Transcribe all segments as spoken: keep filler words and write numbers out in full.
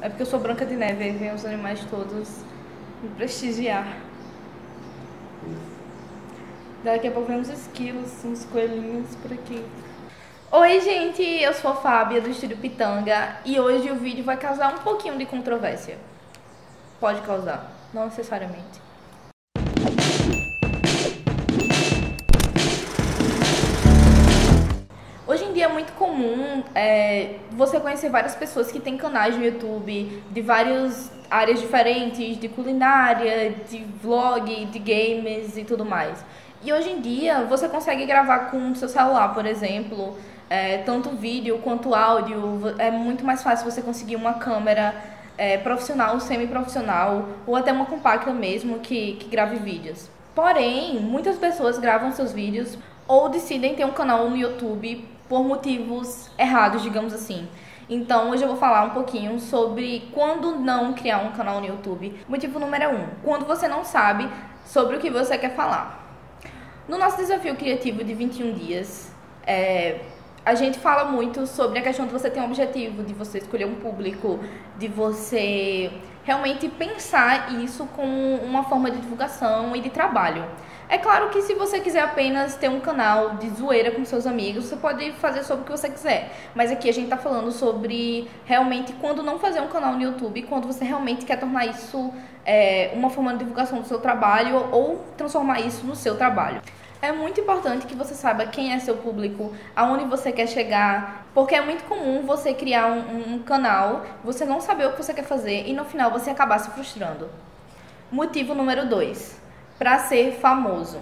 É porque eu sou Branca de Neve, aí vem os animais todos me prestigiar. Isso. Daqui a pouco vem uns esquilos, uns coelhinhos por aqui. Oi gente, eu sou a Fábia do Estúdio Pitanga e hoje o vídeo vai causar um pouquinho de controvérsia. Pode causar, não necessariamente. Hoje em dia é muito comum é, você conhecer várias pessoas que têm canais no YouTube de várias áreas diferentes, de culinária, de vlog, de games e tudo mais. E hoje em dia você consegue gravar com o seu celular, por exemplo, é, tanto vídeo quanto áudio. É muito mais fácil você conseguir uma câmera é, profissional, semi-profissional ou até uma compacta mesmo que, que grave vídeos. Porém, muitas pessoas gravam seus vídeos ou decidem ter um canal no YouTube por motivos errados, digamos assim. Então hoje eu vou falar um pouquinho sobre quando não criar um canal no YouTube. Motivo número um, quando você não sabe sobre o que você quer falar. No nosso desafio criativo de vinte e um dias, é, a gente fala muito sobre a questão de você ter um objetivo, de você escolher um público, de você realmente pensar isso como uma forma de divulgação e de trabalho. É claro que se você quiser apenas ter um canal de zoeira com seus amigos, você pode fazer sobre o que você quiser. Mas aqui a gente tá falando sobre realmente quando não fazer um canal no YouTube, quando você realmente quer tornar isso é, uma forma de divulgação do seu trabalho ou transformar isso no seu trabalho. É muito importante que você saiba quem é seu público, aonde você quer chegar, porque é muito comum você criar um, um canal, você não saber o que você quer fazer e no final você acabar se frustrando. Motivo número dois, para ser famoso.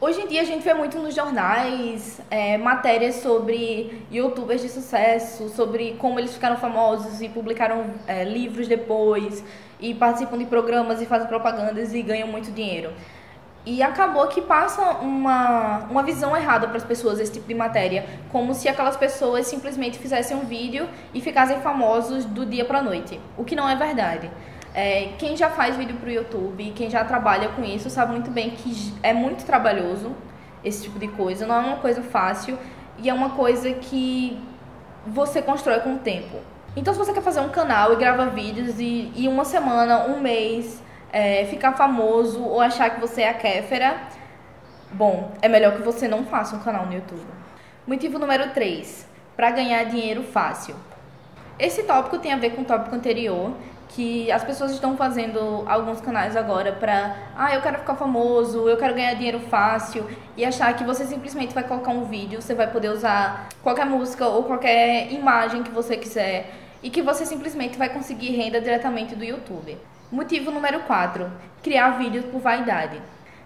Hoje em dia a gente vê muito nos jornais é, matérias sobre youtubers de sucesso, sobre como eles ficaram famosos e publicaram é, livros depois, e participam de programas e fazem propagandas e ganham muito dinheiro. E acabou que passa uma, uma visão errada para as pessoas esse tipo de matéria, como se aquelas pessoas simplesmente fizessem um vídeo e ficassem famosos do dia para a noite, o que não é verdade. É, quem já faz vídeo para o YouTube, quem já trabalha com isso, sabe muito bem que é muito trabalhoso esse tipo de coisa, não é uma coisa fácil e é uma coisa que você constrói com o tempo. Então se você quer fazer um canal e grava vídeos e, e uma semana, um mês... É, ficar famoso ou achar que você é a Kéfera, bom, é melhor que você não faça um canal no YouTube. Motivo número três, para ganhar dinheiro fácil. Esse tópico tem a ver com o tópico anterior, que as pessoas estão fazendo alguns canais agora para, ah, eu quero ficar famoso, eu quero ganhar dinheiro fácil, e achar que você simplesmente vai colocar um vídeo, você vai poder usar qualquer música ou qualquer imagem que você quiser, e que você simplesmente vai conseguir renda diretamente do YouTube. Motivo número quatro, criar vídeos por vaidade.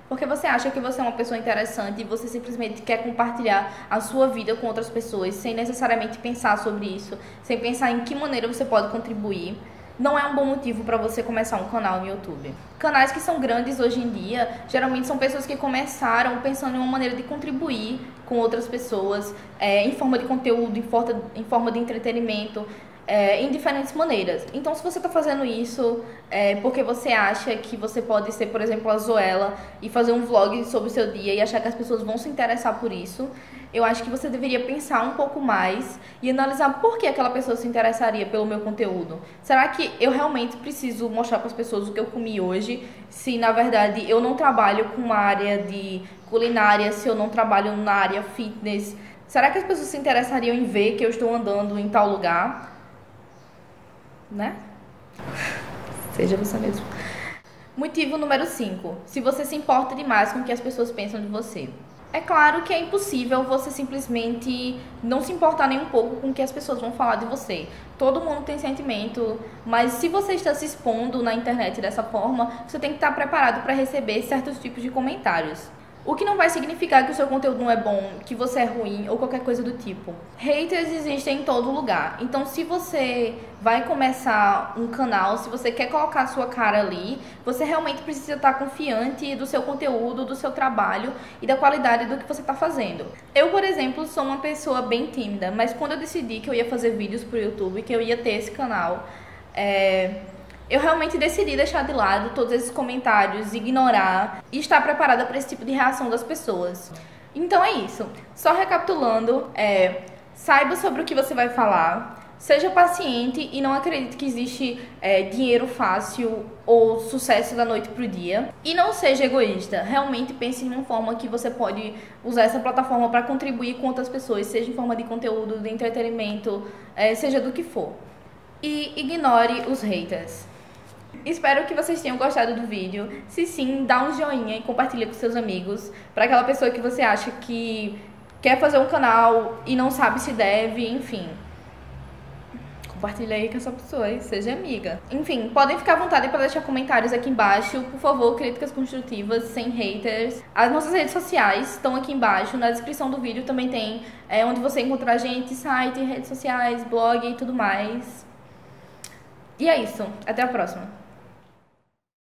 Porque você acha que você é uma pessoa interessante e você simplesmente quer compartilhar a sua vida com outras pessoas sem necessariamente pensar sobre isso, sem pensar em que maneira você pode contribuir. Não é um bom motivo para você começar um canal no YouTube. Canais que são grandes hoje em dia, geralmente são pessoas que começaram pensando em uma maneira de contribuir com outras pessoas, é, em forma de conteúdo, em forma, em forma de entretenimento. É, em diferentes maneiras. Então se você está fazendo isso é, porque você acha que você pode ser, por exemplo, a Zoela e fazer um vlog sobre o seu dia e achar que as pessoas vão se interessar por isso, eu acho que você deveria pensar um pouco mais e analisar por que aquela pessoa se interessaria pelo meu conteúdo. Será que eu realmente preciso mostrar para as pessoas o que eu comi hoje, se na verdade eu não trabalho com uma área de culinária, se eu não trabalho na área fitness? Será que as pessoas se interessariam em ver que eu estou andando em tal lugar? Né? Seja você mesmo. Motivo número cinco. Se você se importa demais com o que as pessoas pensam de você. É claro que é impossível você simplesmente não se importar nem um pouco com o que as pessoas vão falar de você. Todo mundo tem sentimento, mas se você está se expondo na internet dessa forma, você tem que estar preparado para receber certos tipos de comentários. O que não vai significar que o seu conteúdo não é bom, que você é ruim ou qualquer coisa do tipo. Haters existem em todo lugar. Então se você vai começar um canal, se você quer colocar a sua cara ali, você realmente precisa estar confiante do seu conteúdo, do seu trabalho e da qualidade do que você está fazendo. Eu, por exemplo, sou uma pessoa bem tímida, mas quando eu decidi que eu ia fazer vídeos pro YouTube, que eu ia ter esse canal, é... eu realmente decidi deixar de lado todos esses comentários, ignorar e estar preparada para esse tipo de reação das pessoas. Então é isso. Só recapitulando, é, saiba sobre o que você vai falar, Seja paciente e não acredite que existe é, dinheiro fácil ou sucesso da noite pro dia. E não seja egoísta. Realmente pense em uma forma que você pode usar essa plataforma para contribuir com outras pessoas, seja em forma de conteúdo, de entretenimento, é, seja do que for. E ignore os haters. Espero que vocês tenham gostado do vídeo. Se sim, dá um joinha e compartilha com seus amigos. Para aquela pessoa que você acha que quer fazer um canal e não sabe se deve, enfim. Compartilha aí com essa pessoa e seja amiga. Enfim, podem ficar à vontade para deixar comentários aqui embaixo. Por favor, críticas construtivas, sem haters. As nossas redes sociais estão aqui embaixo. Na descrição do vídeo também tem é, onde você encontrar a gente, site, redes sociais, blog e tudo mais. E é isso. Até a próxima.